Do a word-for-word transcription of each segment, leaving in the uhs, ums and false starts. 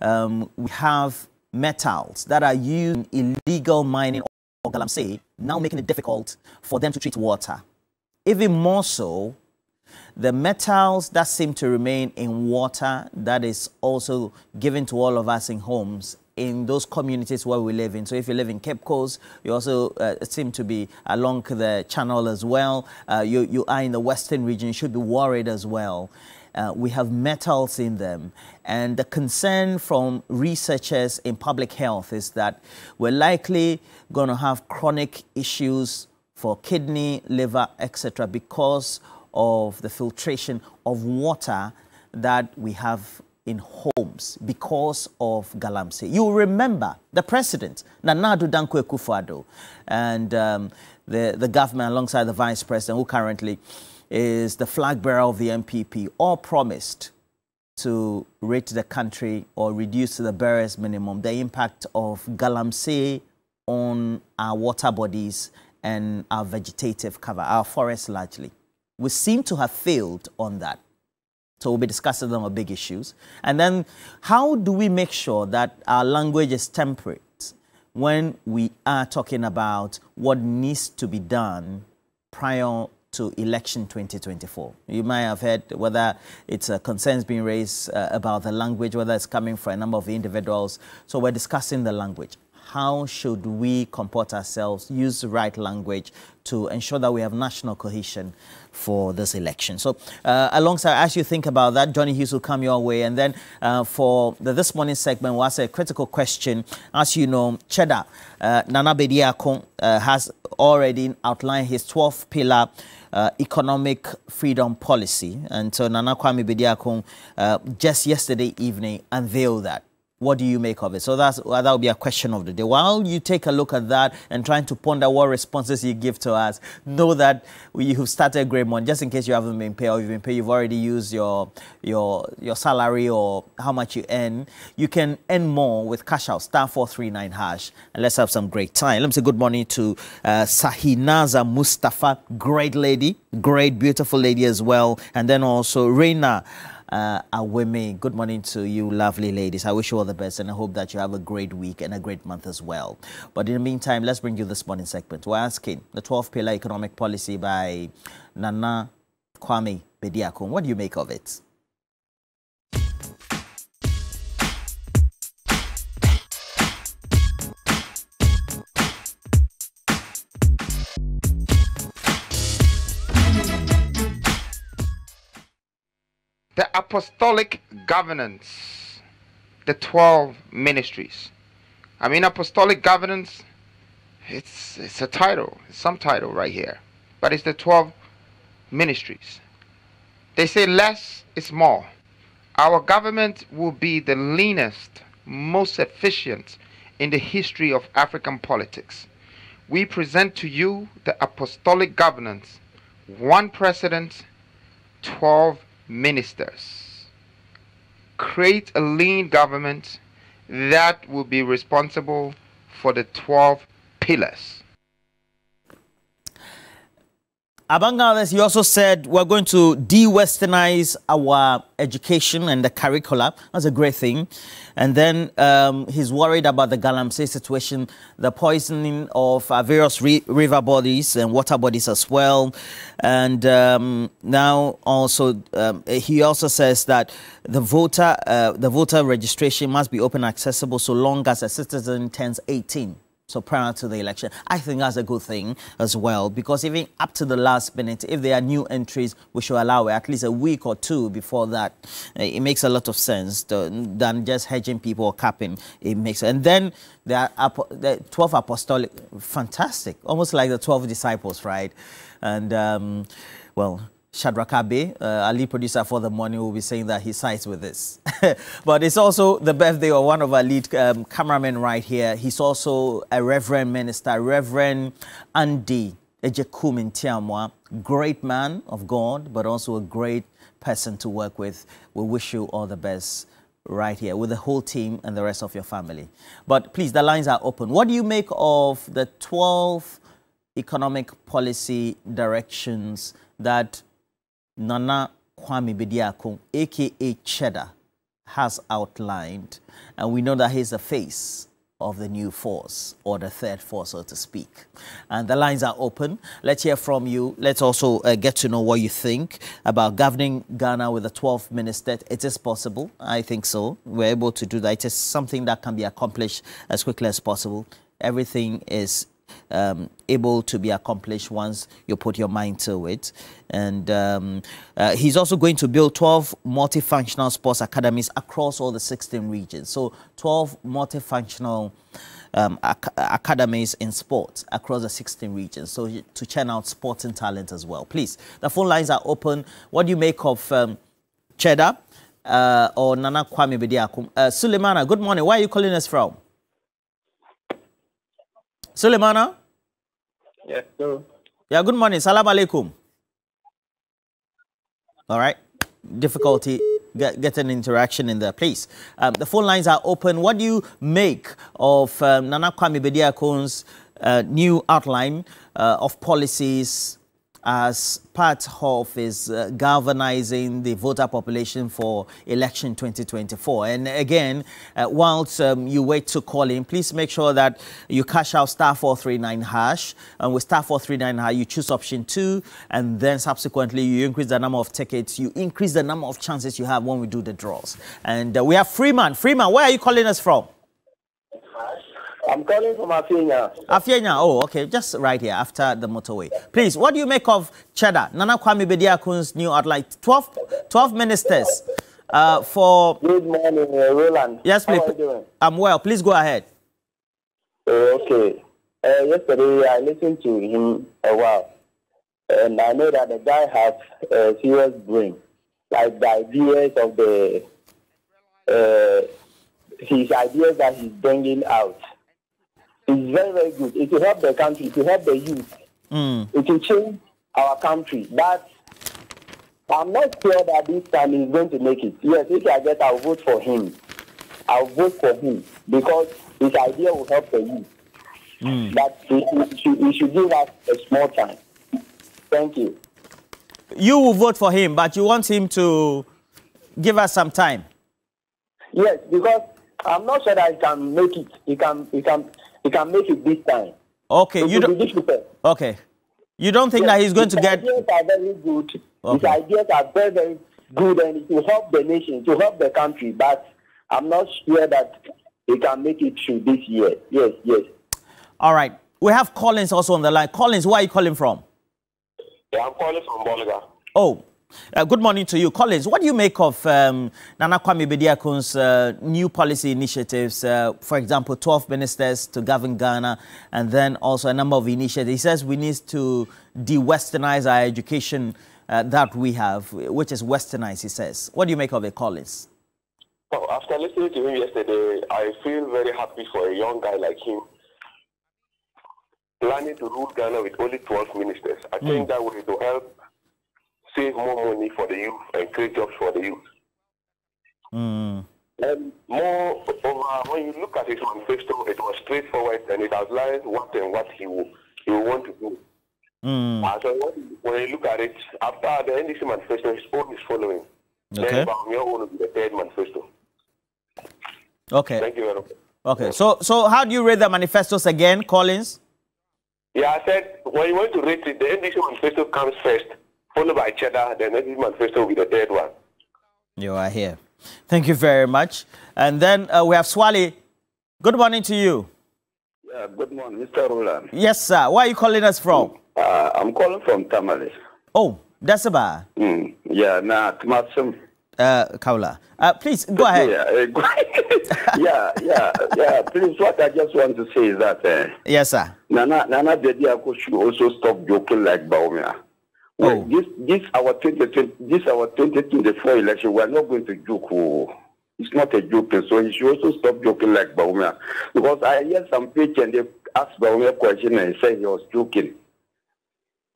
Um, we have metals that are used in illegal mining or galamsey, now making it difficult for them to treat water. Even more so, the metals that seem to remain in water that is also given to all of us in homes, in those communities where we live in. So if you live in Cape Coast, you also uh, seem to be along the channel as well. Uh, you, you are in the western region, you should be worried as well. Uh, we have metals in them. And the concern from researchers in public health is that we're likely going to have chronic issues for kidney, liver, et cetera because of the filtration of water that we have in homes because of galamsey. You remember the president, Nana Akufo-Addo, and um, the, the government alongside the vice president, who currently is the flag bearer of the M P P, all promised to rate the country or reduce to the barest minimum the impact of galamsey on our water bodies and our vegetative cover, our forests largely. We seem to have failed on that. So we'll be discussing them are big issues. And then how do we make sure that our language is temperate when we are talking about what needs to be done prior to election twenty twenty-four? You might have heard whether it's uh, concerns being raised uh, about the language, whether it's coming from a number of individuals. So we're discussing the language. How should we comport ourselves, use the right language to ensure that we have national cohesion for this election? So uh, alongside, as you think about that, Johnny Hughes will come your way. And then uh, for the this morning's segment, we'll ask a critical question. As you know, Cheddar, uh, Nana Bediako uh, has already outlined his twelve pillar uh, economic freedom policy. And so Nana Kwame Bediako uh, just yesterday evening unveiled that. What do you make of it? So that's, that will be a question of the day. While you take a look at that and trying to ponder what responses you give to us, know that you've started Raymond. Just in case you haven't been paid or you've been paid, you've already used your, your, your salary or how much you earn. You can earn more with cash out, star four three nine hash. And let's have some great time. Let me say good morning to uh, Sahi Naza Mustafa, great lady, great, beautiful lady as well. And then also Reina. Uh, Aweme, good morning to you, lovely ladies. I wish you all the best, and I hope that you have a great week and a great month as well. But in the meantime, let's bring you this morning's segment. We're asking the twelve pillar economic policy by Nana Kwame Bediako. What do you make of it? The apostolic governance, the twelve ministries. I mean, apostolic governance, it's, it's a title, it's some title right here, but it's the twelve ministries. They say less is more. Our government will be the leanest, most efficient in the history of African politics. We present to you the apostolic governance, one president, twelve ministers. Create a lean government that will be responsible for the twelve pillars. Among others, he also said we're going to de-westernize our education and the curricula. That's a great thing. And then um, he's worried about the galamsey situation, the poisoning of uh, various re river bodies and water bodies as well. And um, now also, um, he also says that the voter, uh, the voter registration must be open and accessible so long as a citizen turns eighteen. So prior to the election, I think that's a good thing as well, because even up to the last minute, if there are new entries, we should allow it at least a week or two before that. It makes a lot of sense to, than just hedging people or capping. It makes, and then there are the twelve apostolic, fantastic, almost like the twelve disciples, right? And um, well, Shadrack Abe, uh, our lead producer for the morning, will be saying that he sides with this. But it's also the birthday of one of our lead um, cameramen right here. He's also a reverend minister, Reverend Andy Ejekum in Tiamwa. Great man of God, but also a great person to work with. We wish you all the best right here with the whole team and the rest of your family. But please, the lines are open. What do you make of the twelve economic policy directions that Nana Kwame Bediako, a k a. Cheddar, has outlined, and we know that he's the face of the new force, or the third force, so to speak. And the lines are open. Let's hear from you. Let's also uh, get to know what you think about governing Ghana with a twelve-minute state. It is possible. I think so. We're able to do that. It is something that can be accomplished as quickly as possible. Everything is um, able to be accomplished once you put your mind to it. And um, uh, he's also going to build twelve multifunctional sports academies across all the sixteen regions. So twelve multifunctional um, ac academies in sports across the sixteen regions. So to churn out sporting talent as well. Please, the phone lines are open. What do you make of um, Cheddar uh, or Nana Kwame Bediako? Uh, Sulemana, good morning. Where are you calling us from? Sulemana? Yes, sir. Yeah, good morning. Salam alaikum. All right. Difficulty get, get an interaction in there, please. Um, the phone lines are open. What do you make of um, Nana Kwame Bediakon's uh, new outline uh, of policies as part of his uh, galvanizing the voter population for election twenty twenty-four. And again, uh, whilst um, you wait to call in, please make sure that you cash out star four three nine hash. And with star four three nine hash, you choose option two, and then subsequently you increase the number of tickets, you increase the number of chances you have when we do the draws. And uh, we have Freeman. Freeman, where are you calling us from? I'm calling from Afinya. Afinya, oh, okay, just right here after the motorway. Please, what do you make of Cheddar, Nana Kwame Bediakon's new outline? twelve, twelve ministers uh, for... Good morning, uh, Roland. Yes, please. How are you doing? I'm well. Please go ahead. Uh, okay. Uh, yesterday, I listened to him a while, and I know that the guy has a serious brain. Like the ideas of the... Uh, his ideas that he's bringing out. It's very, very good. It will help the country. It will help the youth. Mm. It will change our country. But I'm not sure that this time he's going to make it. Yes, if I get, I'll vote for him. I'll vote for him because his idea will help the youth. Mm. But he should, he should give us a small time. Thank you. You will vote for him, but you want him to give us some time? Yes, because I'm not sure that he can make it. He can... He can He can make it this time. Okay, it you don't. Okay, you don't think yes, that he's going to get. His ideas are very good. Okay. His ideas are very, very good, and it will help the nation, to help the country. But I'm not sure that he can make it through this year. Yes, yes. All right. We have Collins also on the line. Collins, where are you calling from? Yeah, I'm calling from Bolga. Oh, uh, good morning to you, Collins. What do you make of um, Nana Kwame Bediakon's uh, new policy initiatives? Uh, for example, twelve ministers to govern Ghana, and then also a number of initiatives. He says we need to de-westernize our education uh, that we have, which is westernized, he says. What do you make of it, Collins? Well, after listening to him yesterday, I feel very happy for a young guy like him planning to rule Ghana with only twelve ministers. I mm. think that would help save more money for the youth and create jobs for the youth. Mm. And moreover, when you look at his manifesto, it was straightforward and it outlined what and what he will, he will want to do. Mm. So when, when you look at it, after the N D C manifesto, his own is following. Okay. Then Bawumia will be the third manifesto. Okay. Thank you very much. Okay. Yeah. So, so how do you read the manifestos again, Collins? Yeah, I said when you want to read it, the N D C manifesto comes first, followed by Cheddar, then every manifesto will be the third one. You are here. Thank you very much. And then uh, we have Swali. Good morning to you. Uh, good morning, Mister Roland. Yes, sir. Where are you calling us from? Uh, I'm calling from Tamale. Oh, that's about. Mm, yeah, nah, Tamatsum. Uh, Kaula. Uh, please, go ahead. Yeah, yeah, yeah, yeah. Please, what I just want to say is that... Uh, yes, sir. Nana, Nana Bediako should also stop joking like Bawumia. Oh. This, this our twenty twenty, this our twenty twenty-four election, we are not going to joke. Oh. It's not a joke, so he should also stop joking like Bawumia. Because I hear some page and they asked Bawumia a question and he said he was joking.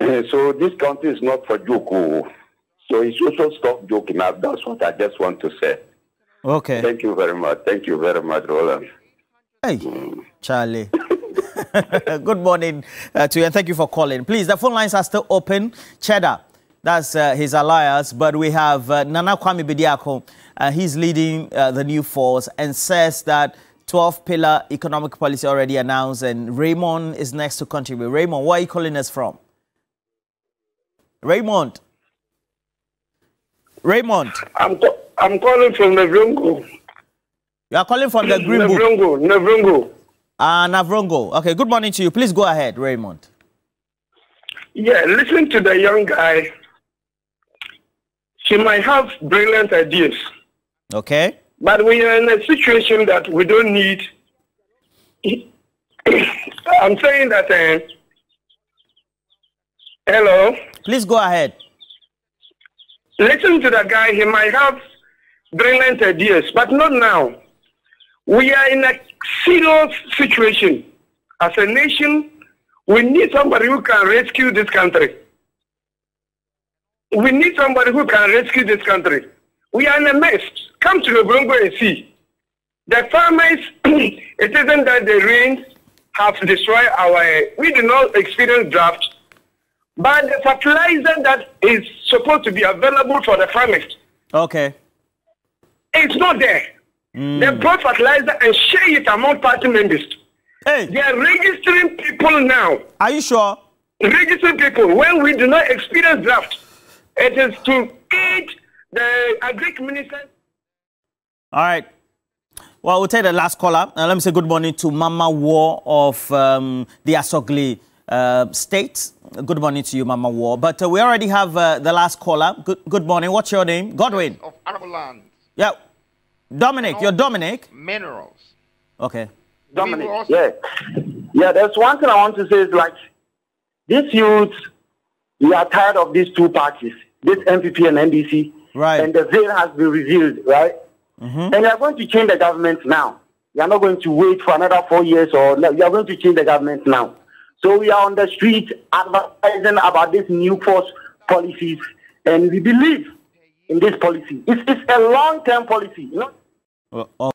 So this country is not for joke. Oh. So he should also stop joking. That's what I just want to say. Okay. Thank you very much. Thank you very much, Roland. Hey, mm. Charlie. Good morning uh, to you, and thank you for calling. Please, the phone lines are still open. Cheddar, That's uh, his alliance. But we have uh, Nana Kwame Bediako. Uh, he's leading uh, the new force and says that twelve pillar economic policy already announced, and Raymond is next to contribute. Raymond, where are you calling us from? Raymond. Raymond. I'm, I'm calling from Navrongo. You are calling from the Green Book? Navrongo, Navrongo. Ah, uh, Navrongo. Okay, good morning to you. Please go ahead, Raymond. Yeah, listen to the young guy. She might have brilliant ideas. Okay. But we are in a situation that we don't need. I'm saying that. Uh, hello? Please go ahead. Listen to the guy. He might have brilliant ideas, but not now. We are in a serious situation. As a nation, we need somebody who can rescue this country. We need somebody who can rescue this country. We are in a mess. Come to the Grongo and see. The farmers, it isn't that the rain have destroyed our... We do not experience drought. But the fertilizer that is supposed to be available for the farmers... Okay. It's not there. Mm. They brought fertilizer and share it among party members. Hey. They are registering people now. Are you sure? Registering people when we do not experience drought. It is to aid the agric minister. All right. Well, we'll take the last caller. Uh, let me say good morning to Mama War of um, the Asogli uh, state. Good morning to you, Mama War. But uh, we already have uh, the last caller. Good, good morning. What's your name? Godwin. Of Arab land. Yeah. Dominic, you're Dominic. Minerals. Okay. Dominic, yeah. Yeah, there's one thing I want to say is like, these youths, we are tired of these two parties, this M P P and N D C. Right. And the veil has been revealed, right? Mm-hmm. And you are going to change the government now. You are not going to wait for another four years or no, you are going to change the government now. So we are on the street advertising about this new force policies, and we believe in this policy. It's, it's a long-term policy, you know? Well,